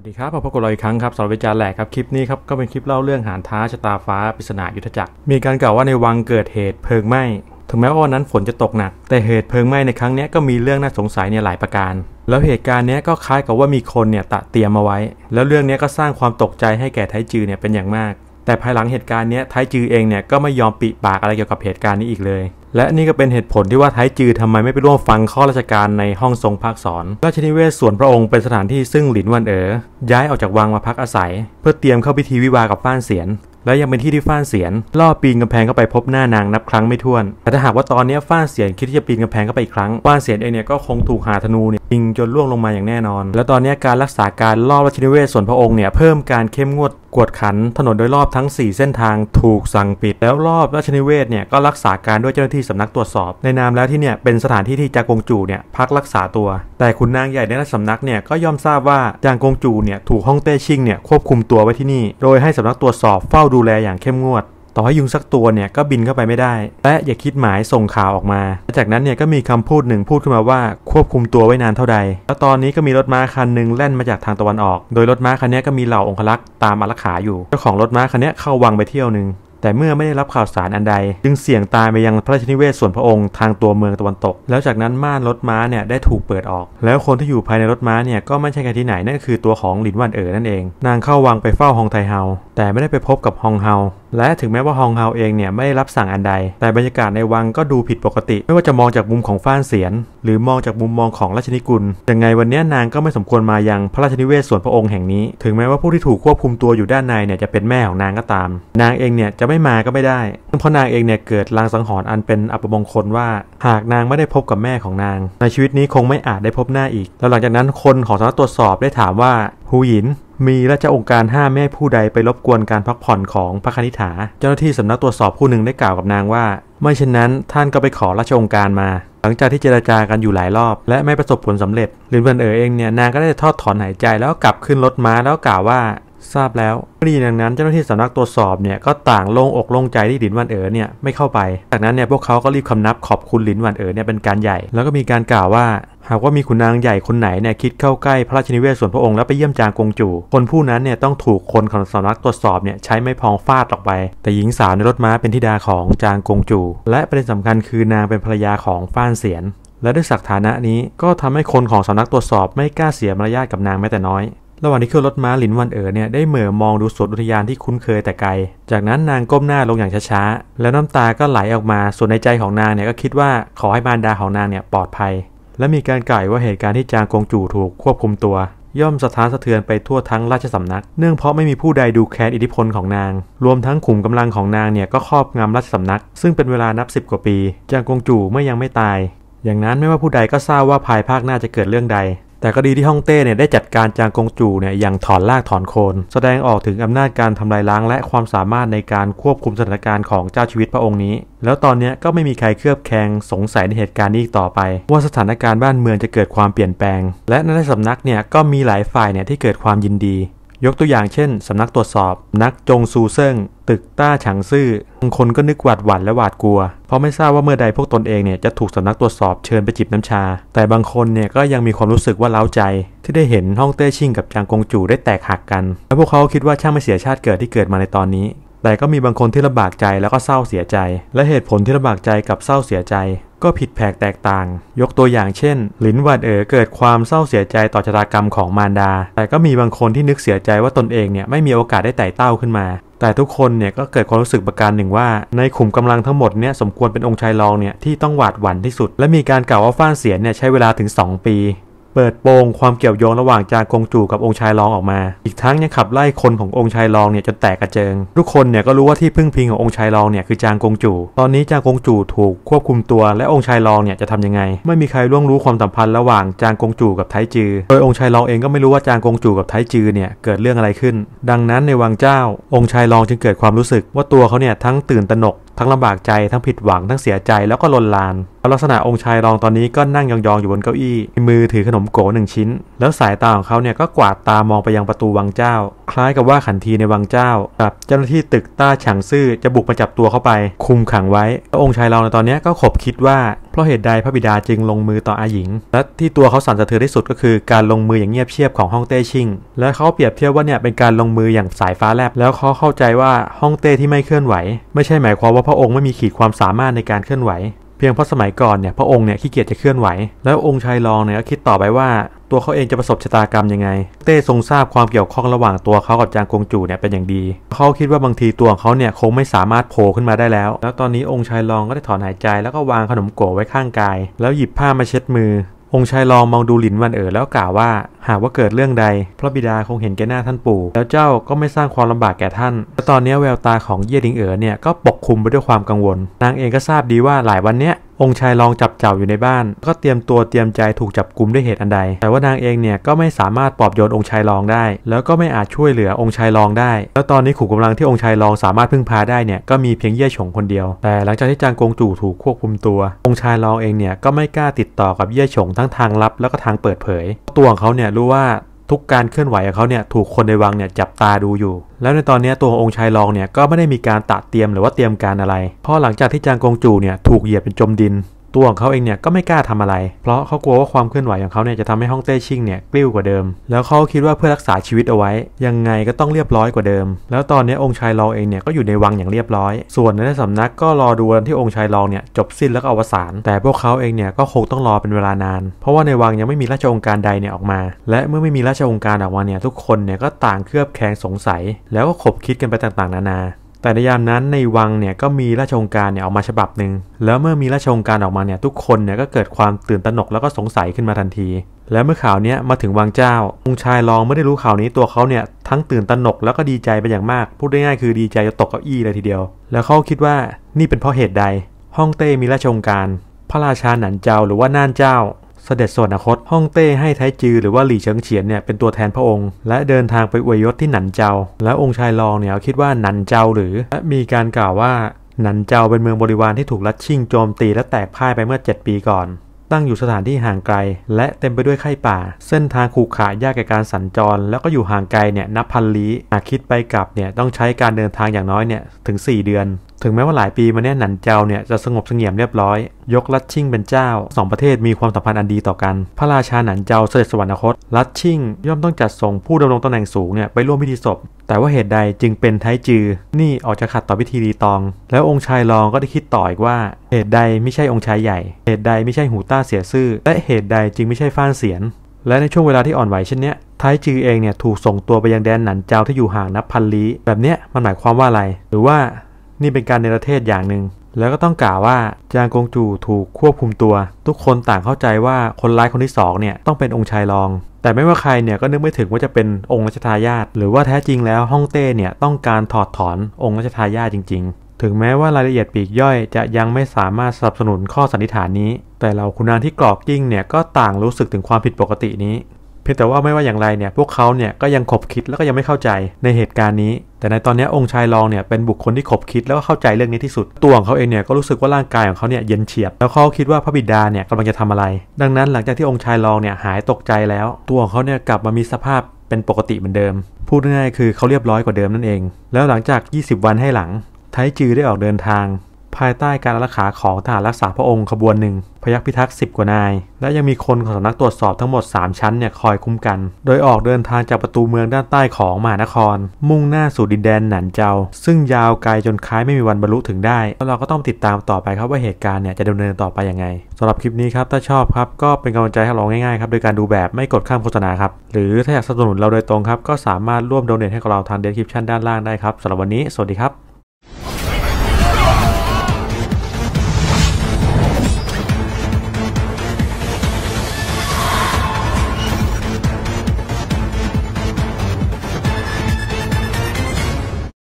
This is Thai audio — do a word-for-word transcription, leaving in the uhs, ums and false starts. สวัสดีครับพบกับเราอีกครั้งครับสำหรับวิจารณ์แหลกครับคลิปนี้ครับก็เป็นคลิปเล่าเรื่องหานท้าชะตาฟ้าปริศนายุทธจักรมีการกล่าวว่าในวังเกิดเหตุเพลิงไหม้ถึงแม้ว่าวันนั้นฝนจะตกหนักแต่เหตุเพลิงไหม้ในครั้งนี้ก็มีเรื่องน่าสงสัยเนี่ยหลายประการแล้วเหตุการณ์นี้ก็คล้ายกับว่ามีคนเนี่ยตะเตรียมมาไว้แล้วเรื่องนี้ก็สร้างความตกใจให้แก่ไทจือเนี่ยเป็นอย่างมากแต่ภายหลังเหตุการณ์นี้ไทจือเองเนี่ยก็ไม่ยอมปิปากอะไรเกี่ยวกับเหตุการณ์นี้อีกเลยและนี่ก็เป็นเหตุผลที่ว่าไทจือทำไมไม่ไปร่วมฟังข้อราชการในห้องทรงภาคสอนราชนิเวศส่วนพระองค์เป็นสถานที่ซึ่งหลินวันเอ๋อย้ายออกจากวังมาพักอาศัยเพื่อเตรียมเข้าพิธีวิวากับฟ้านเสียนและยังเป็นที่ที่ฟ้านเสียนล่อปีนกำแพงเข้าไปพบหน้านางนับครั้งไม่ถ้วนแต่ถ้าหากว่าตอนนี้ฟ้านเสียนคิดที่จะปีนกำแพงเข้าไปอีกครั้งฟ้านเสียนเองเนี่ยก็คงถูกหาธนูเนี่ยยิงจนล่วงลงมาอย่างแน่นอนและตอนนี้การรักษาการรอบราชนิเวศส่วนพระองค์เนี่ยเพิ่มการเข้มงวดกวดขันถนนโดยรอบทั้งสี่เส้นทางถูกสั่งปิดแล้วรอบราชนิเวศเนี่ยก็รักษาการด้วยเจ้าหน้าที่สำนักตรวจสอบในนามแล้วที่เนี่ยเป็นสถานที่ที่จางกงจูเนี่ยพักรักษาตัวแต่ขุนนางใหญ่ในราชสำนักเนี่ยก็ย่อมทราบว่าจางกงจูเนี่ยถูกฮ่องเต้ชิงเนี่ยควบคุมตัวไว้ที่นี่โดยให้สำนักตรวจสอบเฝ้าดูแลอย่างเข้มงวดต่อให้ยุงสักตัวเนี่ยก็บินเข้าไปไม่ได้และอย่าคิดหมายส่งข่าวออกมาจากนั้นเนี่ยก็มีคำพูดหนึ่งพูดขึ้นมาว่าควบคุมตัวไว้นานเท่าใดแล้วตอนนี้ก็มีรถม้าคันหนึ่งแล่นมาจากทางตะวันออกโดยรถม้าคันนี้ก็มีเหล่าองครักษ์ตามอารักขาอยู่เจ้าของรถม้าคันนี้เข้าวังไปเที่ยวหนึ่งแต่เมื่อไม่ได้รับข่าวสารอันใดจึงเสี่ยงตายไปยังพระราชนิเวศส่วนพระองค์ทางตัวเมืองตะวันตกแล้วจากนั้นม่านรถม้าเนี่ยได้ถูกเปิดออกแล้วคนที่อยู่ภายในรถม้าเนี่ยก็ไม่ใช่ใครที่ไหนนั่นคือตัวของหลินวันเอ๋อนั่นเองนางเข้าวังไปเฝ้าฮองไทเฮาแต่ไม่ได้ไปพบกับฮองเฮาและถึงแม้ว่าฮองเฮาเองเนี่ยไม่ได้รับสั่งอันใดแต่บรรยากาศในวังก็ดูผิดปกติไม่ว่าจะมองจากมุมของฟ้านเสียนหรือมองจากมุมมองของราชนิกุลยังไงวันนี้นางก็ไม่สมควรมายังพระราชนิเวศส่วนพระองค์แห่งนี้ถึงแม้ว่าผู้ที่ถูกควบคุมตัวอยู่ด้านในเนี่ยจะเป็นแม่ของนางก็ตามนางเองเนี่ยจะไม่มาก็ไม่ได้เพราะนางเองเนี่ยเกิดลางสังหรณ์อันเป็นอัปมงคลว่าหากนางไม่ได้พบกับแม่ของนางในชีวิตนี้คงไม่อาจได้พบหน้าอีกแล้วหลังจากนั้นคนของสำนักตรวจสอบได้ถามว่าฮูหยินมีราชองค์การห้ามแม่ผู้ใดไปรบกวนการพักผ่อนของพระคณิฐาเจ้าหน้าที่สำนักตรวจสอบผู้หนึ่งได้กล่าวกับนางว่าไม่เช่นนั้นท่านก็ไปขอราชองค์การมาหลังจากที่เจรจากันอยู่หลายรอบและไม่ประสบผลสำเร็จหลินวันเอ๋อเองเนี่ยนางก็ได้ทอดถอนหายใจแล้วกลับขึ้นรถม้าแล้วกล่าวว่าทราบแล้วเมื่อได้ยินดังนั้นเจ้าหน้าที่สำนักตรวจสอบเนี่ยก็ต่างโล่งอกโล่งใจที่หลินวันเอ๋อเนี่ยไม่เข้าไปจากนั้นเนี่ยพวกเขาก็รีบคำนับขอบคุณหลินวันเอ๋อเนี่ยเป็นการใหญ่แล้วก็มีการกล่าวว่าหากว่ามีขุนนางใหญ่คนไหนเนี่ยคิดเข้าใกล้พระราชนิเวศส่วนพระองค์แล้วไปเยี่ยมจางกงจูคนผู้นั้นเนี่ยต้องถูกคนของสำนักตรวจสอบเนี่ยใช้ไม้พองฟาดออกไปแต่หญิงสาวในรถม้าเป็นธิดาของจางกงจูและประเด็นสำคัญคือนางเป็นภรรยาของฟ้านเสียนและด้วยศักดิ์ฐานะนี้ก็ทำให้คนของสำนักตรวจสอบไม่กล้าเสียมารยาทกับนางแม้แต่น้อยระหว่างที่ขึ้นรถม้าหลินวันเอ๋อเนี่ยได้เหม่อมองดูสวนอุทยานที่คุ้นเคยแต่ไกลจากนั้นนางก้มหน้าลงอย่างช้าๆแล้วน้ำตาก็ไหลออกมาส่วนในใจของนางเนี่ยก็คิดว่าขอให้มารดาของนางเนี่ยปลอดภัยและมีการกล่าวว่าเหตุการณ์ที่จางกงจู่ถูกควบคุมตัวย่อมสะท้านสะเทือนไปทั่วทั้งราชสำนักเนื่องเพราะไม่มีผู้ใดดูแคลนอิทธิพลของนางรวมทั้งขุมกำลังของนางเนี่ยก็ครอบงำราชสำนักซึ่งเป็นเวลานับสิบกว่าปีจางกงจู่เมื่อยังไม่ตายอย่างนั้นไม่ว่าผู้ใดก็ทราบว่าภายภาคหน้าจะเกิดเรื่องใดแต่ก็ดีที่ฮ่องเต้เนี่ยได้จัดการจางกงจูเนี่ยอย่างถอนรากถอนโคนแสดงออกถึงอำนาจการทำลายล้างและความสามารถในการควบคุมสถานการณ์ของเจ้าชีวิตพระองค์นี้แล้วตอนนี้ก็ไม่มีใครเคลือบแคลงสงสัยในเหตุการณ์นี้อีกต่อไปว่าสถานการณ์บ้านเมืองจะเกิดความเปลี่ยนแปลงและในสำนักเนี่ยก็มีหลายฝ่ายเนี่ยที่เกิดความยินดียกตัวอย่างเช่นสำนักตรวจสอบนักจงซูเซิ่งตึกต้าฉางซื่อบางคนก็นึกหวาดหวั่นและหวาดกลัวเพราะไม่ทราบว่าเมื่อใดพวกตนเองเนี่ยจะถูกสำนักตรวจสอบเชิญไปจิบน้ำชาแต่บางคนเนี่ยก็ยังมีความรู้สึกว่าเล้าใจที่ได้เห็นฮ่องเต้ชิ่งกับจางกงจูได้แตกหักกันและพวกเขาคิดว่าช่างไม่เสียชาติเกิดที่เกิดมาในตอนนี้แต่ก็มีบางคนที่ลำบากใจแล้วก็เศร้าเสียใจและเหตุผลที่ลำบากใจกับเศร้าเสียใจก็ผิดแผกแตกต่างยกตัวอย่างเช่นหลินวันเอ๋อเกิดความเศร้าเสียใจต่อชะตากรรมของมารดาแต่ก็มีบางคนที่นึกเสียใจว่าตนเองเนี่ยไม่มีโอกาสได้ไต่เต้าขึ้นมาแต่ทุกคนเนี่ยก็เกิดความรู้สึกประการหนึ่งว่าในขุมกำลังทั้งหมดเนี่ยสมควรเป็นองค์ชายรองเนี่ยที่ต้องหวาดหวั่นที่สุดและมีการกล่าวว่าฟ้านเสียนเนี่ยใช้เวลาถึงสองปีเปิดโปงความเกี่ยวโยงระหว่างจางกงจูกับองค์ชายรองออกมาอีกทั้งยังขับไล่คนขององค์ชายรองเนี่ยจนแตกกระเจิงทุกคนเนี่ยก็รู้ว่าที่พึ่งพิงขององค์ชายรองเนี่ยคือจางกงจูตอนนี้จางกงจูถูกควบคุมตัวและองค์ชายรองเนี่ยจะทำยังไงไม่มีใครล่วงรู้ความสัมพันธ์ระหว่างจางกงจูกับไทจือโดยองค์ชายรองเองก็ไม่รู้ว่าจางกงจูกับไทจือเนี่ยเกิดเรื่องอะไรขึ้นดังนั้นในวังเจ้าองค์ชายรองจึงเกิดความรู้สึกว่าตัวเขาเนี่ยทั้งตื่นตระหนกทั้งลำบากใจทั้งผิดหวังทั้งเสียใจแล้วก็ลนลานลักษณะองค์ชายรองตอนนี้ก็นั่งยองๆอยู่บนเก้าอี้มือถือขนมโก๋หนึ่งชิ้นแล้วสายตาของเขาเนี่ยก็กวาดตามองไปยังประตูวังเจ้าคล้ายกับว่าขันทีในวังเจ้ากับเจ้าหน้าที่ตึกต้าฉางซื่อจะบุกมาจับตัวเข้าไปคุมขังไว้องค์ชายรองในตอนนี้ก็ขบคิดว่า เพราะเหตุใดพระบิดาจึงลงมือต่ออาหญิงและที่ตัวเขาสั่นสะเทือนที่สุดก็คือการลงมืออย่างเงียบเชียบของฮ่องเต้ชิงและเขาเปรียบเทียบว่าเนี่ยเป็นการลงมืออย่างสายฟ้าแลบแล้วเขาเข้าใจว่าฮ่องเต้ที่ไม่เคลื่อนไหวไม่ใช่หมายความว่าพระองค์ไม่มีขีดความสามารถในการเคลื่อนไหวเพียงเพราะสมัยก่อนเนี่ยพระองค์เนี่ยขี้เกียจจะเคลื่อนไหวแล้วองค์ชายรองเนี่ยก็คิดต่อไปว่าตัวเขาเองจะประสบชะตากรรมยังไงเต้ทรงทราบความเกี่ยวข้องระหว่างตัวเขากับจางกงจูเนี่ยเป็นอย่างดีเขาคิดว่าบางทีตัวของเขาเนี่ยคงไม่สามารถโผล่ขึ้นมาได้แล้วแล้วตอนนี้องค์ชายรองก็ได้ถอนหายใจแล้วก็วางขนมโก๋ไว้ข้างกายแล้วหยิบผ้ามาเช็ดมือองค์ชายรองมองดูหลินวันเอ๋อแล้วกล่าวว่าหากว่าเกิดเรื่องใดพระบิดาคงเห็นแก่หน้าท่านปู่แล้วเจ้าก็ไม่สร้างความลำบากแก่ท่านแต่ตอนนี้แววตาของเย่ดิงเอ๋อเนี่ยก็ปกคลุมไปด้วยความกังวลนางเองก็ทราบดีว่าหลายวันเนี้ยองค์ชายรองจับเจ้าอยู่ในบ้านก็เตรียมตัวเตรียมใจถูกจับกุมด้วยเหตุอันใดแต่ว่านางเองเนี่ยก็ไม่สามารถปลอบโยนองค์ชายรองได้แล้วก็ไม่อาจช่วยเหลือองค์ชายรองได้แล้วตอนนี้ขุมกำลังที่องค์ชายรองสามารถพึ่งพาได้เนี่ยก็มีเพียงเย่ฉงคนเดียวแต่หลังจากที่จางกงจู่ถูกควบคุมตัวองค์ชายรองเองเนี่ยก็ไม่กล้าติดต่อกับเย่ฉงทั้งทางลับแล้วก็ทางเปิดเผยตัวของเขาเนี่ยรู้ว่าทุกการเคลื่อนไหวของเขาเนี่ยถูกคนในวังเนี่ยจับตาดูอยู่แล้วในตอนนี้ตัวขององค์ชายรองเนี่ยก็ไม่ได้มีการตะเตรียมหรือว่าเตรียมการอะไรเพราะหลังจากที่จางกงจูเนี่ยถูกเหยียบเป็นจมดินตัวของเขาเองเนี่ยก็ไม่กล้าทำอะไรเพราะเขากลัวว่าความเคลื่อนไหวของเขาเนี่ยจะทำให้ฮ่องเต้ชิ่งเนี่ยกลิ้วกว่าเดิมแล้วเขาคิดว่าเพื่อรักษาชีวิตเอาไว้ยังไงก็ต้องเรียบร้อยกว่าเดิมแล้วตอนนี้องค์ชายรองเองเนี่ยก็อยู่ในวังอย่างเรียบร้อยส่วนในสำนักก็รอดูวันที่องค์ชายรองเนี่ยจบสิ้นแล้วก็อวสานแต่พวกเขาเองเนี่ยก็คงต้องรอเป็นเวลานานเพราะว่าในวังยังไม่มีราชองค์การใดเนี่ยออกมาและเมื่อไม่มีราชองค์การออกมาเนี่ยทุกคนเนี่ยก็ต่างเคลือบแคลงสงสัยแล้วก็ขบคิดกันไปต่างๆนานาแต่ในยามนั้นในวังเนี่ยก็มีราชองค์การเนี่ยออกมาฉบับหนึ่งแล้วเมื่อมีราชองค์การออกมาเนี่ยทุกคนเนี่ยก็เกิดความตื่นตระหนกแล้วก็สงสัยขึ้นมาทันทีและเมื่อข่าวนี้มาถึงวังเจ้าองค์ชายรองไม่ได้รู้ข่าวนี้ตัวเขาเนี่ยทั้งตื่นตระหนกแล้วก็ดีใจไปอย่างมากพูดง่ายๆคือดีใจจะตกเก้าอี้เลยทีเดียวแล้วเขาคิดว่านี่เป็นเพราะเหตุใดฮ่องเต้มีราชองค์การพระราชาหนันเจ้าหรือว่าน่านเจ้าเสด็จสวรรคตฮ่องเต้ให้ไทจือหรือว่าหลี่เฉิงเฉียนเนี่ยเป็นตัวแทนพระองค์และเดินทางไปอวยยศที่หนันเจาและองค์ชายรองเนี่ยคิดว่าหนันเจาหรือและมีการกล่าวว่าหนันเจาเป็นเมืองบริวารที่ถูกรัฐชิ่งโจมตีและแตกพ่ายไปเมื่อเจ็ดปีก่อนตั้งอยู่สถานที่ห่างไกลและเต็มไปด้วยไข้ป่าเส้นทางขรุขระยากแก่การสัญจรแล้วก็อยู่ห่างไกลเนี่ยนับพันลี้หากคิดไปกลับเนี่ยต้องใช้การเดินทางอย่างน้อยเนี่ยถึงสี่เดือนถึงแม้ว่าหลายปีมาเนี่ยหนันเจาเนี่ยจะสงบเสงี่ยมเรียบร้อยยกรัฐชิ่งเป็นเจ้าสองประเทศมีความสัมพันธ์อันดีต่อกันพระราชาหนันเจาเสด็จสวรรคตรัฐชิ่งย่อมต้องจัดส่งผู้ดำรงตำแหน่งสูงเนี่ยไปร่วมพิธีศพแต่ว่าเหตุใดจึงเป็นไทจือนี่ออกจะขัดต่อพิธีรีตองแล้วองค์ชายรองก็ได้คิดต่ออีกว่าเหตุใดไม่ใช่องค์ชายใหญ่เหตุใดไม่ใช่หูต้าเสียซื่อและเหตุใดจึงไม่ใช่ฟ้านเสียนและในช่วงเวลาที่อ่อนไหวเช่นเนี้ยไทจือเองเนี่ยถูกส่งตัวไปยังแดนหนันเจาที่อยู่ห่างนับพันลี้แบบเนี้ยมันหมายความว่าอะไรหรือว่านี่เป็นการเนรเทศอย่างหนึ่งแล้วก็ต้องกล่าวว่าจางกงจูถูกควบคุมตัวทุกคนต่างเข้าใจว่าคนร้ายคนที่สองเนี่ยต้องเป็นองค์ชายรองแต่ไม่ว่าใครเนี่ยก็นึกไม่ถึงว่าจะเป็นองค์รัชทายาทหรือว่าแท้จริงแล้วฮ่องเต้เนี่ยต้องการถอดถอนองค์รัชทายาทจริงๆถึงแม้ว่ารายละเอียดปลีกย่อยจะยังไม่สามารถสนับสนุนข้อสันนิษฐานนี้แต่เราคุณนางที่กรอกกิ้งเนี่ยก็ต่างรู้สึกถึงความผิดปกตินี้เพียงแต่ว่าไม่ว่าอย่างไรเนี่ยพวกเขาเนี่ยก็ยังขบคิดแล้วก็ยังไม่เข้าใจในเหตุการณ์นี้แต่ในตอนนี้องค์ชายรองเนี่ยเป็นบุคคลที่ขบคิดแล้วก็เข้าใจเรื่องนี้ที่สุดตัวของเขาเองเนี่ยก็รู้สึกว่าร่างกายของเขาเนี่ยเย็นเฉียบแล้วเขาคิดว่าพระบิดาเนี่ยกำลังจะทำอะไรดังนั้นหลังจากที่องค์ชายรองเนี่ยหายตกใจแล้วตัวของเขาเนี่ยกลับมามีสภาพเป็นปกติเหมือนเดิมพูดง่ายๆคือเขาเรียบร้อยกว่าเดิมนั่นเองแล้วหลังจากยี่สิบวันให้หลังไทจือได้ออกเดินทางภายใต้การอารักขาของทหารรักษาพระองค์ขบวนหนึ่งพยัคฆ์พิทักษ์สิบกว่านายและยังมีคนของสำนักตรวจสอบทั้งหมดสามชั้นเนี่ยคอยคุ้มกันโดยออกเดินทางจากประตูเมืองด้านใต้ของมหานครมุ่งหน้าสู่ดินแดนหนันเจาซึ่งยาวไกลจนคล้ายไม่มีวันบรรลุถึงได้แล้วเราก็ต้องติดตามต่อไปครับว่าเหตุการณ์เนี่ยจะดำเนินต่อไปยังไงสำหรับคลิปนี้ครับถ้าชอบครับก็เป็นกำลังใจให้เราง่ายๆครับโดยการดูแบบไม่กดข้ามโฆษณาครับหรือถ้าอยากสนับสนุนเราโดยตรงครับก็สามารถร่วมโดเนทให้กับเราทางเดสคริปชันด้านล่างได้ครับสำหรับวันนี้สวัสดีครับ